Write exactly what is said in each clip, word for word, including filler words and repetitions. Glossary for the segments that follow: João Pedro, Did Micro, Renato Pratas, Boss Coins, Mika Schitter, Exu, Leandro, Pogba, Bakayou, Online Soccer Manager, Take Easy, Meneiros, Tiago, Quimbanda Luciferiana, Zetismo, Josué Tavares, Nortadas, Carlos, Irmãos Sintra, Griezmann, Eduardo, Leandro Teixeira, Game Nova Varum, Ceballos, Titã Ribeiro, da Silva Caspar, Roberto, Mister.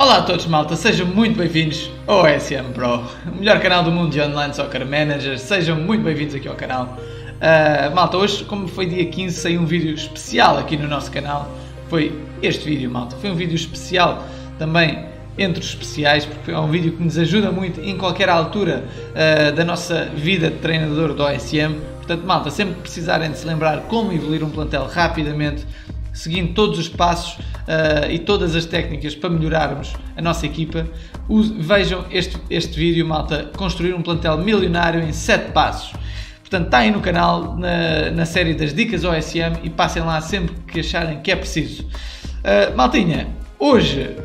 Olá a todos, malta, sejam muito bem-vindos ao O S M P R O, o melhor canal do mundo de Online Soccer Manager. Sejam muito bem-vindos aqui ao canal. Uh, malta, hoje, como foi dia quinze, saiu um vídeo especial aqui no nosso canal. Foi este vídeo, malta. Foi um vídeo especial também, entre os especiais, porque é um vídeo que nos ajuda muito em qualquer altura uh, da nossa vida de treinador do O S M. Portanto, malta, sempre que precisarem de se lembrar como evoluir um plantel rapidamente, seguindo todos os passos uh, e todas as técnicas para melhorarmos a nossa equipa, Use, vejam este, este vídeo, malta, construir um plantel milionário em sete passos. Portanto, está aí no canal, na, na série das dicas O S M, e passem lá sempre que acharem que é preciso. Uh, maltinha, hoje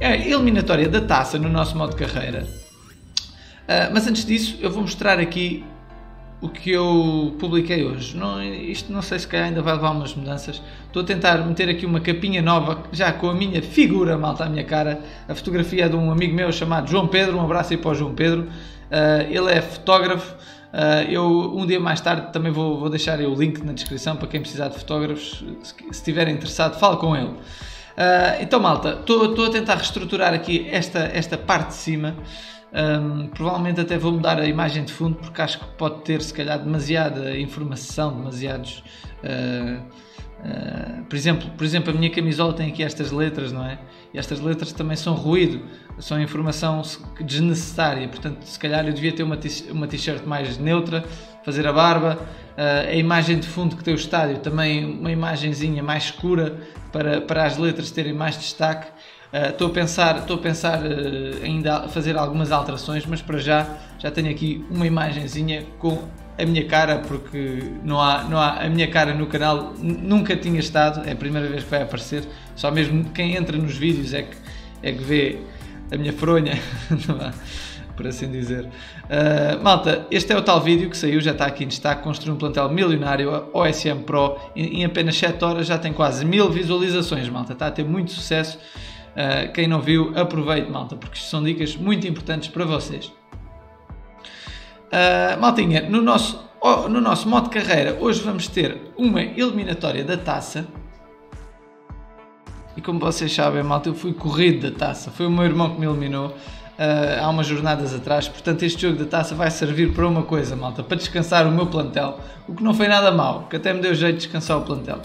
é a eliminatória da taça no nosso modo de carreira. Uh, mas antes disso, eu vou mostrar aqui o que eu publiquei hoje. Não, isto não sei, se calhar ainda vai levar umas mudanças. Estou a tentar meter aqui uma capinha nova, já com a minha figura, malta, a minha cara. A fotografia é de um amigo meu chamado João Pedro. Um abraço aí para o João Pedro. Uh, ele é fotógrafo. Uh, eu um dia mais tarde também vou, vou deixar o link na descrição para quem precisar de fotógrafos. Se estiver interessado, fale com ele. Uh, então, malta, estou a tentar reestruturar aqui esta, esta parte de cima. Um, provavelmente até vou mudar a imagem de fundo, porque acho que pode ter, se calhar, demasiada informação, demasiados uh, uh, por exemplo, por exemplo, a minha camisola tem aqui estas letras, não é? E estas letras também são ruído, são informação desnecessária. Portanto, se calhar eu devia ter uma t-shirt mais neutra, fazer a barba, uh, a imagem de fundo que tem o estádio, também uma imagenzinha mais escura para, para as letras terem mais destaque. Estou uh, a pensar, tô a pensar uh, ainda a fazer algumas alterações, mas para já já tenho aqui uma imagenzinha com a minha cara, porque não há, não há a minha cara no canal, nunca tinha estado, é a primeira vez que vai aparecer. Só mesmo quem entra nos vídeos é que, é que vê a minha fronha, por assim dizer. Uh, malta, este é o tal vídeo que saiu, já está aqui em destaque, construir um plantel milionário O S M Pro, em, em apenas sete horas já tem quase mil visualizações, malta, está a ter muito sucesso. Uh, quem não viu, aproveite, malta, porque isto são dicas muito importantes para vocês. Uh, maltinha, no nosso, oh, no nosso modo de carreira, hoje vamos ter uma eliminatória da taça. E como vocês sabem, malta, eu fui corrido da taça. Foi o meu irmão que me eliminou uh, há umas jornadas atrás. Portanto, este jogo da taça vai servir para uma coisa, malta, para descansar o meu plantel. O que não foi nada mal, que até me deu jeito de descansar o plantel.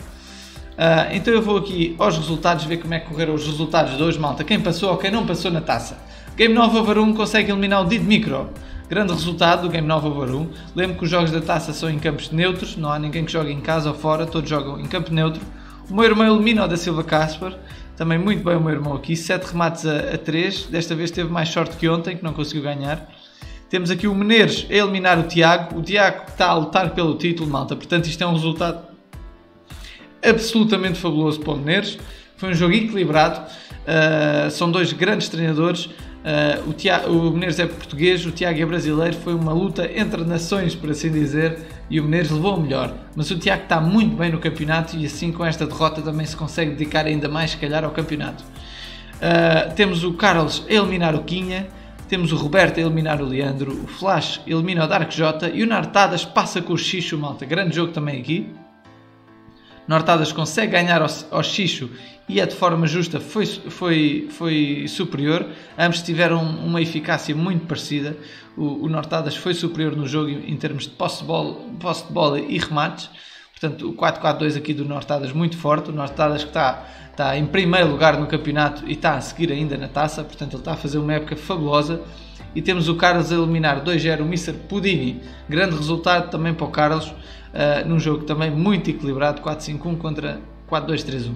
Uh, então eu vou aqui aos resultados, ver como é que correram os resultados de hoje, malta. Quem passou ou quem não passou na taça. Game Nova Varum consegue eliminar o Did Micro. Grande resultado do Game Nova Varum. Lembro que os jogos da taça são em campos neutros. Não há ninguém que jogue em casa ou fora. Todos jogam em campo neutro. O meu irmão elimina o da Silva Caspar. Também muito bem o meu irmão aqui. sete remates a três. Desta vez teve mais sorte que ontem, que não conseguiu ganhar. Temos aqui o Meneiros a eliminar o Tiago. O Tiago está a lutar pelo título, malta. Portanto, isto é um resultado absolutamente fabuloso para o Meneiros. Foi um jogo equilibrado, uh, são dois grandes treinadores, uh, o, Tiago, o Meneiros é português, o Tiago é brasileiro. Foi uma luta entre nações, por assim dizer, e o Meneiros levou o melhor, mas o Tiago está muito bem no campeonato e assim, com esta derrota, também se consegue dedicar ainda mais, se calhar, ao campeonato. Uh, temos o Carlos a eliminar o Quinha, temos o Roberto a eliminar o Leandro, o Flash elimina o Dark Jota e o Nortadas passa com o Xixo, malta, grande jogo também aqui. Nortadas consegue ganhar ao, ao Xixo e é de forma justa, foi, foi, foi superior. Ambos tiveram uma eficácia muito parecida. O, o Nortadas foi superior no jogo em termos de posse de bola, posse de bola e remates. Portanto, o quatro quatro dois aqui do Nortadas muito forte. O Nortadas que está, está em primeiro lugar no campeonato e está a seguir ainda na taça. Portanto, ele está a fazer uma época fabulosa. E temos o Carlos a eliminar dois zero o Míster Pudini. Grande resultado também para o Carlos, uh, num jogo também muito equilibrado, quatro cinco um contra quatro dois três um.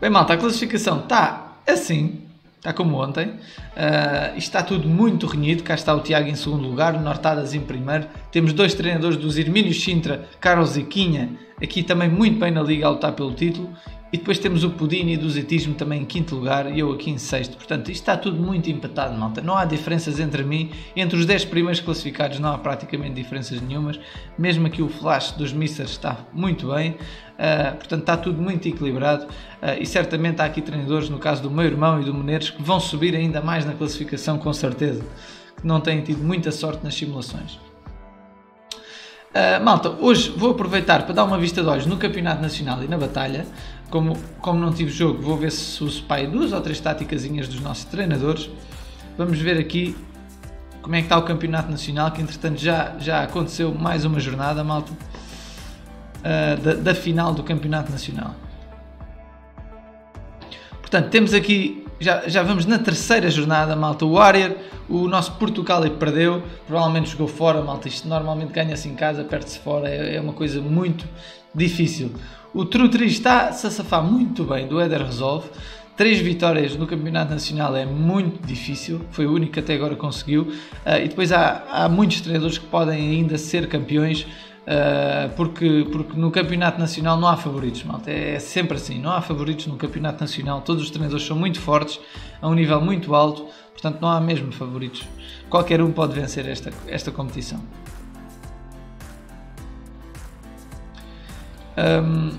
Bem, malta, a classificação está assim, está como ontem. Uh, está tudo muito renhido. Cá está o Tiago em segundo lugar, o Nortadas em primeiro. Temos dois treinadores dos Irmãos Sintra, Carlos e Quinha, aqui também muito bem na liga a lutar pelo título. E depois temos o Pudini do Zetismo também em quinto lugar e eu aqui em sexto. Portanto, isto está tudo muito empatado, malta. Não há diferenças entre mim. Entre os dez primeiros classificados não há praticamente diferenças nenhumas. Mesmo aqui o Flash dos Mister está muito bem. Uh, portanto, está tudo muito equilibrado. Uh, e certamente há aqui treinadores, no caso do meu irmão e do Meneiros, que vão subir ainda mais na classificação, com certeza. Que não têm tido muita sorte nas simulações. Uh, malta, hoje vou aproveitar para dar uma vista de olhos no Campeonato Nacional e na Batalha. Como, como não tive jogo, vou ver se uso duas ou três táticazinhas dos nossos treinadores. Vamos ver aqui como é que está o Campeonato Nacional, que entretanto já, já aconteceu mais uma jornada, malta, uh, da, da final do Campeonato Nacional. Portanto, temos aqui, já, já vamos na terceira jornada, malta. O Arier, o nosso Portugal, perdeu, provavelmente jogou fora, malta. Isto normalmente ganha-se em casa, perde-se fora, é, é uma coisa muito difícil. O Trutri está-se a safar muito bem do Éder Resolve. Três vitórias no Campeonato Nacional é muito difícil, foi o único que até agora conseguiu. Uh, e depois há, há muitos treinadores que podem ainda ser campeões, Uh, porque, porque no Campeonato Nacional não há favoritos, malta. É, é sempre assim, não há favoritos no Campeonato Nacional, todos os treinadores são muito fortes, a um nível muito alto, portanto não há mesmo favoritos, qualquer um pode vencer esta, esta competição. Um,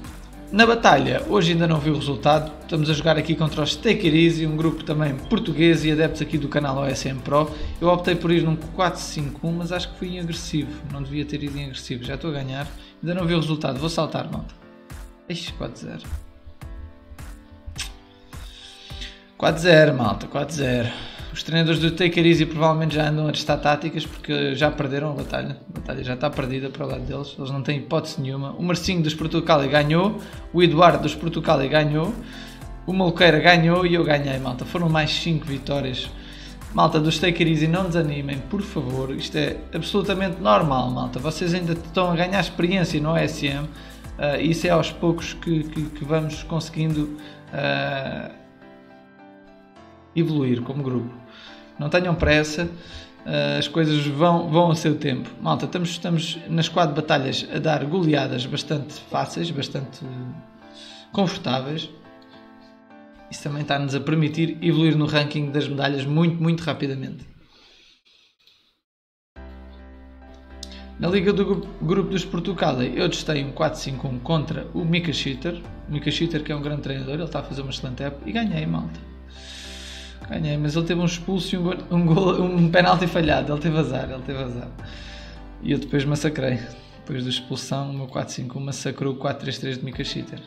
na batalha, hoje ainda não vi o resultado, estamos a jogar aqui contra os Take Easy, um grupo também português e adeptos aqui do canal O S M P R O. Eu optei por ir num quatro cinco um, mas acho que fui em agressivo, não devia ter ido em agressivo, já estou a ganhar, ainda não vi o resultado, vou saltar, malta. Ixi, quatro zero. quatro zero, malta, quatro zero. Os treinadores do Take Easy provavelmente já andam a testar táticas, porque já perderam a batalha. A batalha já está perdida para o lado deles, eles não têm hipótese nenhuma. O Marcinho dos Portugal ganhou, o Eduardo dos Portugal ganhou, o Malqueira ganhou e eu ganhei, malta. Foram mais cinco vitórias. Malta dos Take Easy, não desanimem, por favor. Isto é absolutamente normal, malta. Vocês ainda estão a ganhar experiência no O S M. Uh, isso é aos poucos que, que, que vamos conseguindo uh, evoluir como grupo. Não tenham pressa, as coisas vão, vão ao seu tempo. Malta, estamos, estamos nas quatro batalhas a dar goleadas bastante fáceis, bastante confortáveis. Isso também está-nos a permitir evoluir no ranking das medalhas muito, muito rapidamente. Na Liga do Grupo dos Portugal, eu testei um quatro cinco um contra o Mika Shooter. O Mika Shooter, que é um grande treinador, ele está a fazer uma excelente época e ganhei, malta. Ganhei, mas ele teve um expulso e um, um, gol, um penalti falhado, ele teve azar, ele teve azar. E eu depois massacrei, depois da expulsão, o meu quatro cinco um massacrou o quatro três três de Mika Schitter.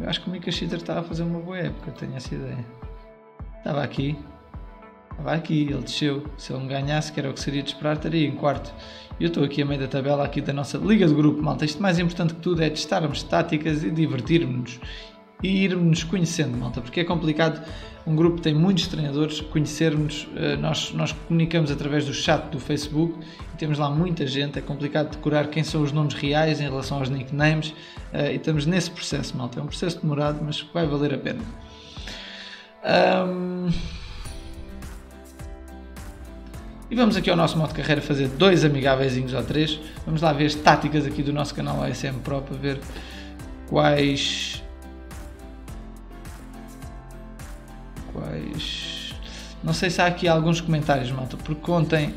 Eu acho que o Mika Schitter estava a fazer uma boa época, tenho essa ideia. Estava aqui, estava aqui, ele desceu, se ele me ganhasse, que era o que seria de esperar, estaria em quarto. E eu estou aqui a meio da tabela aqui da nossa Liga de Grupo, malta. Isto mais importante que tudo é testarmos táticas e divertirmos-nos. E irmos-nos conhecendo, malta, porque é complicado, um grupo que tem muitos treinadores, conhecermos, nós, nós comunicamos através do chat do Facebook, e temos lá muita gente, é complicado decorar quem são os nomes reais em relação aos nicknames, e estamos nesse processo, malta, é um processo demorado, mas vai valer a pena. Um... E vamos aqui ao nosso modo de carreira fazer dois amigáveis ou três, vamos lá ver as táticas aqui do nosso canal O S M Pro, para ver quais... Quais... Não sei se há aqui alguns comentários, malta, porque ontem,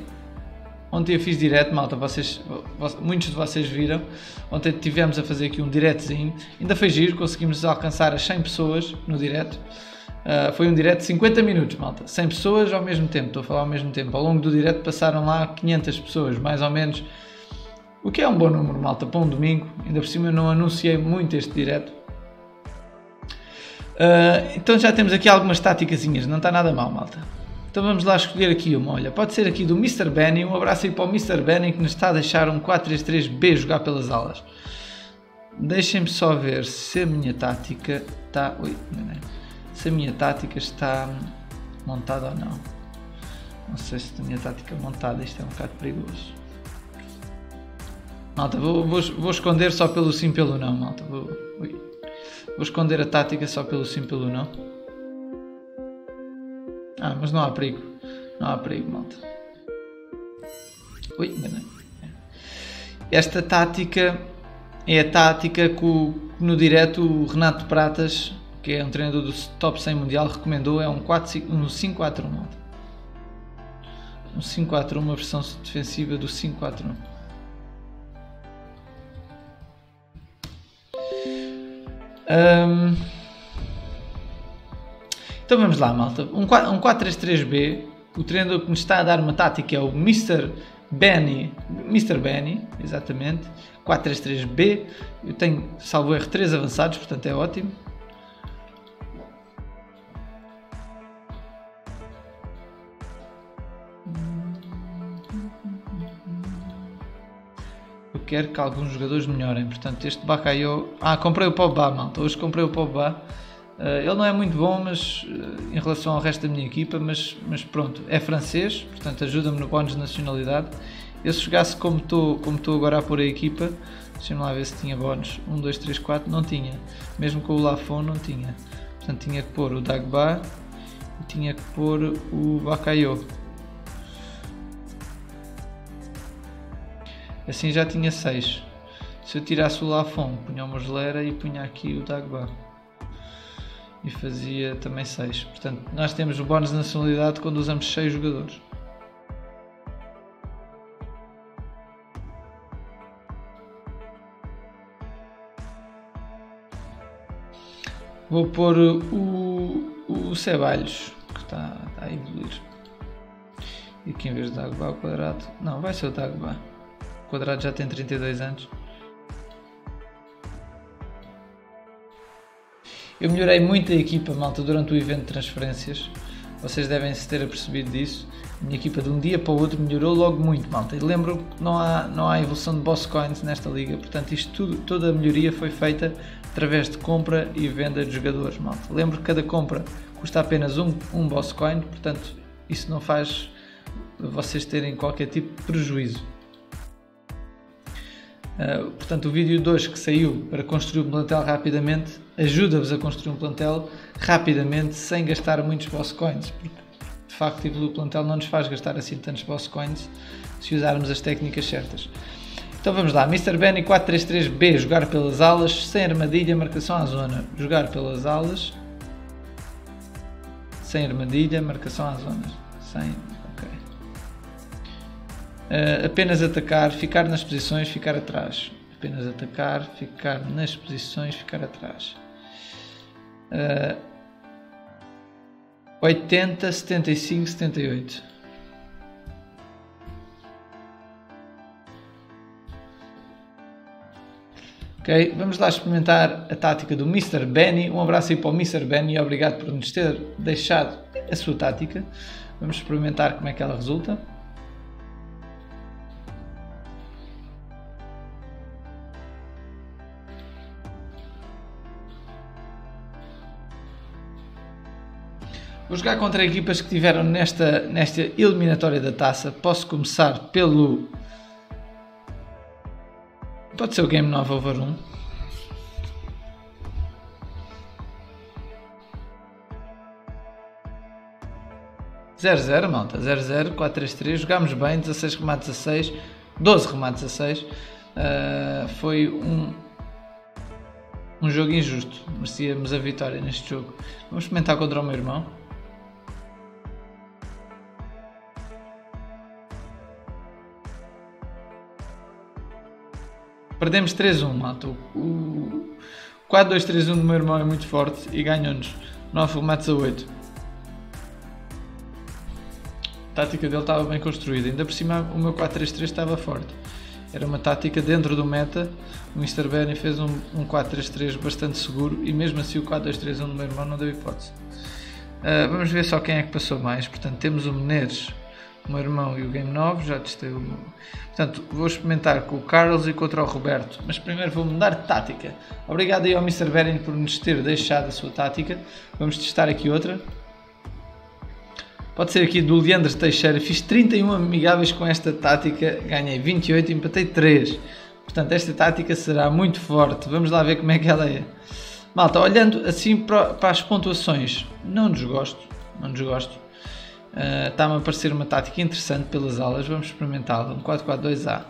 ontem eu fiz direto, malta, vocês, muitos de vocês viram, ontem tivemos a fazer aqui um diretozinho, ainda foi giro, conseguimos alcançar as cem pessoas no direto, uh, foi um direto de cinquenta minutos, malta, cem pessoas ao mesmo tempo, estou a falar ao mesmo tempo, ao longo do direto passaram lá quinhentas pessoas, mais ou menos, o que é um bom número, malta, para um domingo, ainda por cima eu não anunciei muito este direto. Uh, então já temos aqui algumas táticazinhas, não está nada mal, malta. Então vamos lá escolher aqui uma, olha, pode ser aqui do mister Benny, um abraço aí para o mister Benny que nos está a deixar um quatro três três B jogar pelas alas. Deixem-me só ver se a minha tática está... Ui, não é. Se a minha tática está montada ou não. Não sei se a minha tática montada, isto é um bocado perigoso. Malta, vou, vou, vou esconder só pelo sim, pelo não, malta. Vou... Ui. Vou esconder a tática só pelo sim, pelo não. Ah, mas não há perigo. Não há perigo, malta. Ui, enganei. Esta tática é a tática que o, no direto o Renato Pratas, que é um treinador do Top cem Mundial, recomendou. É um cinco quatro um, malta. Um cinco quatro um, uma versão defensiva do cinco quatro um. Um... Então vamos lá, malta. Um quatro três três B, o treinador que nos está a dar uma tática é o mister Benny, mister Benny, exatamente, quatro três três B, eu tenho, salvo erro, três avançados, portanto é ótimo. Eu quero que alguns jogadores melhorem, portanto este Bakayou... Ah, comprei o Pogba, malta, hoje comprei o Pogba. Uh, ele não é muito bom, mas uh, em relação ao resto da minha equipa, mas, mas pronto, é francês, portanto ajuda-me no bónus de nacionalidade. Eu, se jogasse como estou como estou agora a pôr a equipa, deixa-me lá ver se tinha bónus, um, dois, três, quatro, não tinha, mesmo com o Lafon não tinha, portanto tinha que pôr o Dagba e tinha que pôr o Bakayou. Assim já tinha seis, se eu tirasse o Lafon, punha uma geleira e punha aqui o Dagba. E fazia também seis. Portanto, nós temos o bónus de nacionalidade quando usamos seis jogadores. Vou pôr o, o Ceballos, que está, está a evoluir. E aqui em vez de Dagba ao quadrado... Não, vai ser o Dagba. O quadrado já tem trinta e dois anos. Eu melhorei muito a equipa, malta, durante o evento de transferências. Vocês devem se ter apercebido disso. A minha equipa de um dia para o outro melhorou logo muito, malta. E lembro que não há, não há evolução de boss coins nesta liga. Portanto, isto tudo, toda a melhoria foi feita através de compra e venda de jogadores, malta. Lembro que cada compra custa apenas um, um boss coin. Portanto, isso não faz vocês terem qualquer tipo de prejuízo. Uh, portanto, o vídeo dois que saiu para construir um plantel rapidamente ajuda-vos a construir um plantel rapidamente sem gastar muitos boss coins, porque de facto o plantel não nos faz gastar assim tantos boss coins se usarmos as técnicas certas. Então vamos lá, mister Benny quatro três três B, jogar pelas alas, sem armadilha, marcação à zona, jogar pelas alas, sem armadilha, marcação à zona, sem... Uh, apenas atacar, ficar nas posições, ficar atrás. Apenas atacar, ficar nas posições, ficar atrás. Uh, oitenta, setenta e cinco, setenta e oito. Ok, vamos lá experimentar a tática do mister Benny. Um abraço aí para o mister Benny e obrigado por nos ter deixado a sua tática. Vamos experimentar como é que ela resulta. Vou jogar contra equipas que tiveram nesta, nesta eliminatória da taça. Posso começar pelo... Pode ser o Game Nova Varum. zero zero, malta. zero zero, quatro três três. Jogámos bem. dezasseis remates a seis. doze remates a seis. Uh, foi um... um jogo injusto. Merecíamos a vitória neste jogo. Vamos experimentar contra o meu irmão. Perdemos três um, malta. O quatro dois três um do meu irmão é muito forte e ganhou-nos nove remates a oito. A tática dele estava bem construída, ainda por cima o meu quatro três três estava forte. Era uma tática dentro do meta, o mister Benny fez um, um quatro três três bastante seguro e mesmo assim o quatro dois três um do meu irmão não deu hipótese. Uh, vamos ver só quem é que passou mais, portanto temos o Meneiros, o meu irmão e o Game nove, já testei o... Portanto, vou experimentar com o Carlos e contra o Roberto, mas primeiro vou mudar de tática. Obrigado aí ao mister Benny por nos ter deixado a sua tática. Vamos testar aqui outra. Pode ser aqui do Leandro Teixeira. Fiz trinta e um amigáveis com esta tática, ganhei vinte e oito e empatei três. Portanto, esta tática será muito forte. Vamos lá ver como é que ela é. Malta, olhando assim para as pontuações, não desgosto, não desgosto. Uh, Está-me a parecer uma tática interessante pelas alas, vamos experimentá-la, um quatro quatro dois A.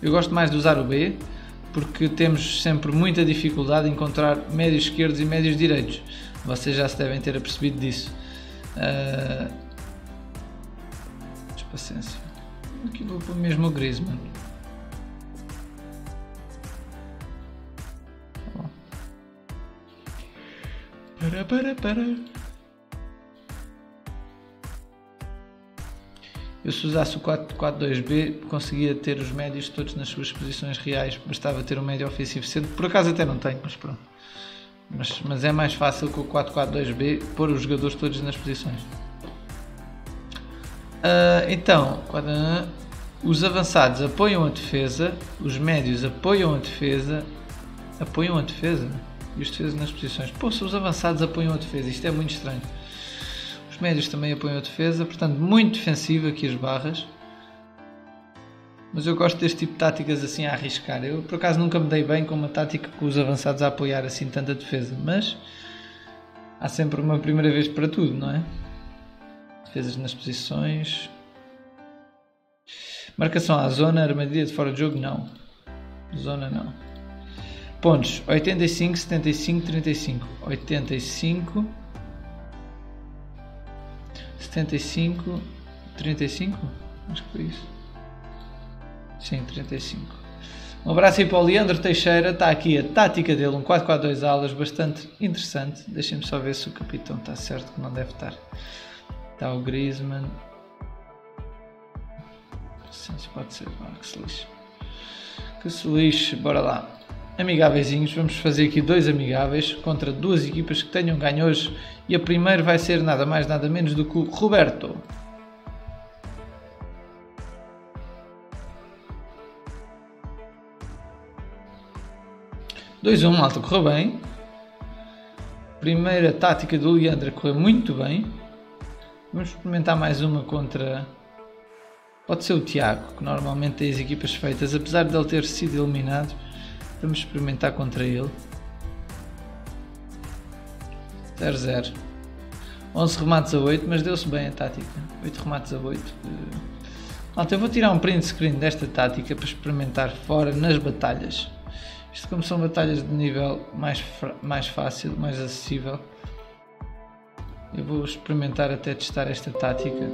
Eu gosto mais de usar o B, porque temos sempre muita dificuldade em encontrar médios esquerdos e médios direitos. Vocês já se devem ter apercebido disso. Uh, paciência. Aqui vou pôr mesmo o Griezmann. Oh. Para, para, para. Eu, se usasse o quatro quatro dois B, conseguia ter os médios todos nas suas posições reais, bastava ter um médio ofensivo centro. Por acaso até não tenho, mas pronto. Mas, mas é mais fácil com o quatro quatro dois B pôr os jogadores todos nas posições. Uh, então, os avançados apoiam a defesa, os médios apoiam a defesa, apoiam a defesa e os defesas nas posições. Pô, se os avançados apoiam a defesa, isto é muito estranho. Os médios também apoiam a defesa, portanto muito defensivo aqui as barras. Mas eu gosto deste tipo de táticas assim a arriscar. Eu por acaso nunca me dei bem com uma tática com os avançados a apoiar assim tanto a defesa, mas há sempre uma primeira vez para tudo, não é? Defesas nas posições. Marcação à zona, armadilha de fora de jogo, não. Zona não. Pontos, oitenta e cinco, setenta e cinco, trinta e cinco. oitenta e cinco, setenta e cinco, trinta e cinco? Acho que foi isso. Sim, trinta e cinco. Um abraço aí para o Leandro Teixeira. Está aqui a tática dele, um quatro quatro dois alas, bastante interessante. Deixem-me só ver se o capitão está certo, que não deve estar. Está o Griezmann. Pode ser, ah, que se lixe. Que se lixe, bora lá. Amigáveis, vamos fazer aqui dois amigáveis contra duas equipas que tenham ganho hoje. E a primeira vai ser nada mais nada menos do que o Roberto. dois a um, malta, correu bem. Primeira tática do Leandro correu muito bem. Vamos experimentar mais uma contra... Pode ser o Tiago, que normalmente tem as equipas feitas, apesar de ele ter sido eliminado. Vamos experimentar contra ele. zero zero. onze remates a oito, mas deu-se bem a tática. oito remates a oito. Malta, eu vou tirar um print screen desta tática para experimentar fora nas batalhas. Isto, como são batalhas de nível mais, mais fácil, mais acessível, eu vou experimentar até testar esta tática.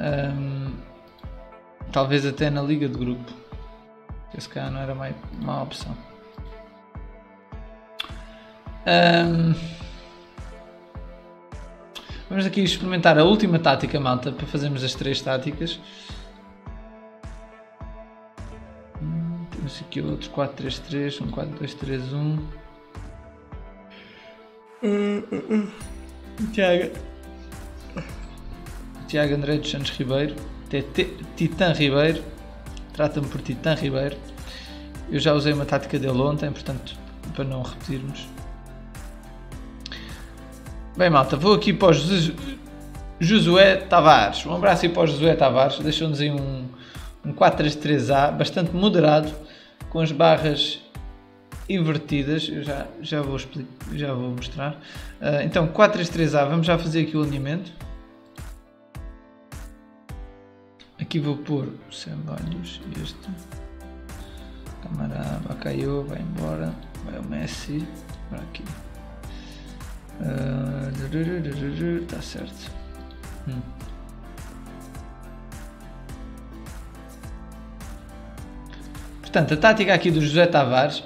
Um, talvez até na liga de grupo. Esse cara não era mais uma opção. Um, vamos aqui experimentar a última tática, malta, para fazermos as três táticas. Hum, temos aqui outros quatro três três, um quatro dois três um. Tiago. Tiago André dos Santos Ribeiro. Titã Ribeiro. Trata-me por Titã Ribeiro. Eu já usei uma tática dele ontem, portanto, para não repetirmos. Bem, malta, vou aqui para o Josué Tavares. Um abraço aí para o Josué Tavares. Deixou-nos aí um, um quatro três três A, bastante moderado, com as barras invertidas. Eu já, já, vou, explicar, já vou mostrar. Uh, então, quatro três três A, vamos já fazer aqui o alinhamento. Aqui vou pôr o Sembolhos, este, camarada, Bakayou, vai embora, vai o Messi, para aqui, está uh, certo. Hum. Portanto, a tática aqui do Josué Tavares,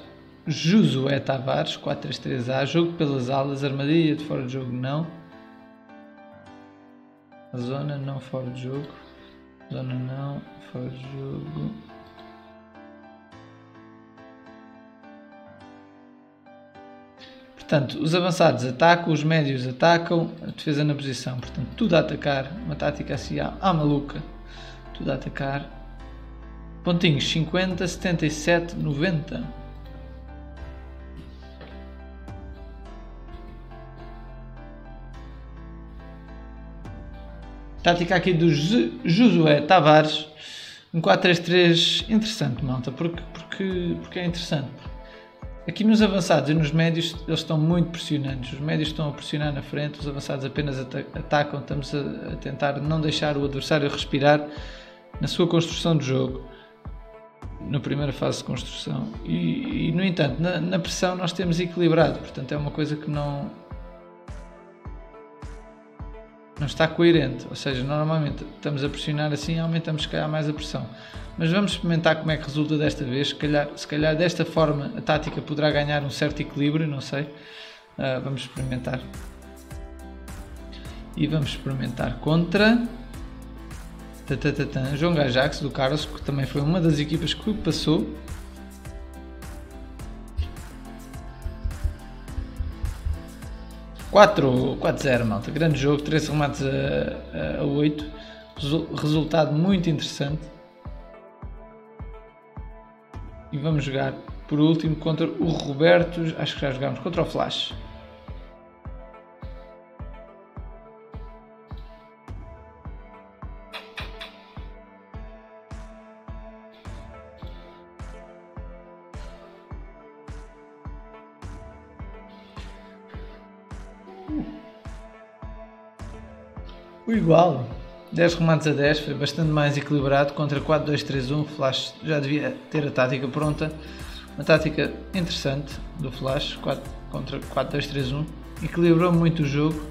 Josué Tavares, quatro três três A, jogo pelas alas, armadilha de fora de jogo não, a zona não fora de jogo. Zona não, fora de jogo. Portanto, os avançados atacam, os médios atacam, a defesa na posição. Portanto, tudo a atacar. Uma tática assim à, à maluca. Tudo a atacar. Pontinhos cinquenta, setenta e sete, noventa. Tática aqui do Josué Tavares, um quatro três três interessante, malta, porque, porque, porque é interessante. Aqui nos avançados e nos médios eles estão muito pressionantes, os médios estão a pressionar na frente, os avançados apenas atacam, estamos a, a tentar não deixar o adversário respirar na sua construção de jogo, na primeira fase de construção. E, e no entanto, na, na pressão nós temos equilibrado, portanto é uma coisa que não... não está coerente, ou seja, normalmente estamos a pressionar assim e aumentamos se calhar mais a pressão. Mas vamos experimentar como é que resulta desta vez, se calhar, se calhar desta forma a tática poderá ganhar um certo equilíbrio, não sei. Uh, vamos experimentar. E vamos experimentar contra Tatatatan. João Gajax do Carlos, que também foi uma das equipas que passou. quatro a zero, malta. Grande jogo, três remates a, a oito. Resultado muito interessante. E vamos jogar por último contra o Roberto. Acho que já jogámos contra o Flash. O igual, dez remates a dez, foi bastante mais equilibrado contra quatro dois três um. Flash já devia ter a tática pronta, uma tática interessante do Flash contra quatro dois três um, equilibrou muito o jogo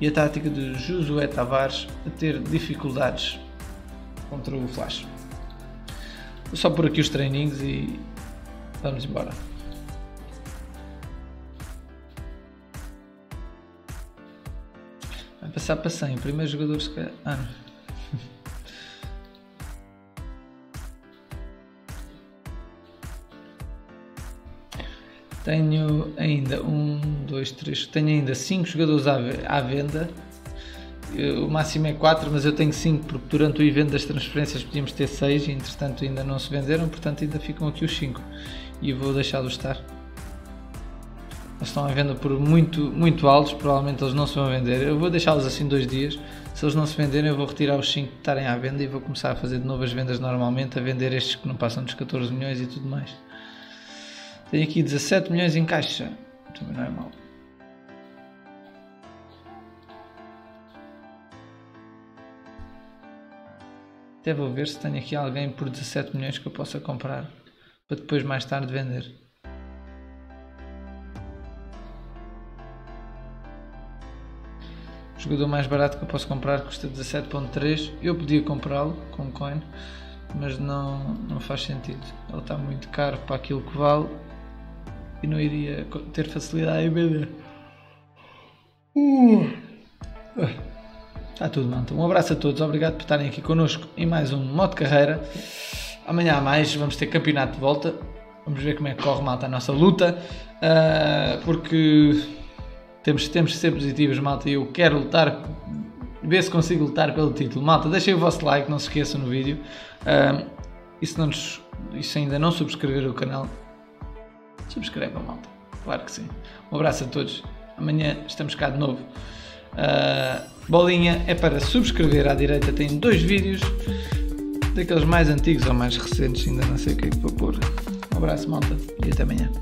e a tática do Josué Tavares a ter dificuldades contra o Flash. Vou só por aqui os trainings e vamos embora. Passar para cem, o primeiro jogador se calhar... Ah, não. Tenho ainda um, dois, três... Tenho ainda cinco jogadores à venda. O máximo é quatro, mas eu tenho cinco, porque durante o evento das transferências podíamos ter seis e entretanto ainda não se venderam, portanto ainda ficam aqui os cinco. E vou deixá-los estar. Eles estão à venda por muito, muito altos, provavelmente eles não se vão vender. Eu vou deixá-los assim dois dias. Se eles não se venderem, eu vou retirar os cinco que estarem à venda e vou começar a fazer de novo as vendas normalmente, a vender estes que não passam dos catorze milhões e tudo mais. Tenho aqui dezassete milhões em caixa, também não é mau. Até vou ver se tenho aqui alguém por dezassete milhões que eu possa comprar, para depois mais tarde vender. O jogador mais barato que eu posso comprar custa dezassete vírgula três. Eu podia comprá-lo com coin, mas não, não faz sentido. Ele está muito caro para aquilo que vale e não iria ter facilidade em vender. Uh. Está tudo, malta. Um abraço a todos. Obrigado por estarem aqui connosco em mais um modo carreira. Amanhã a mais vamos ter campeonato de volta. Vamos ver como é que corre, malta, a nossa luta. Uh, porque... Temos, temos de ser positivos, malta, e eu quero lutar, ver se consigo lutar pelo título. Malta, deixem o vosso like, não se esqueçam no vídeo. Um, e, se não nos, e se ainda não subscrever o canal, subscrevam, malta, claro que sim. Um abraço a todos, amanhã estamos cá de novo. Uh, bolinha é para subscrever, à direita tem dois vídeos, daqueles mais antigos ou mais recentes, ainda não sei o que é que vou pôr. Um abraço, malta, e até amanhã.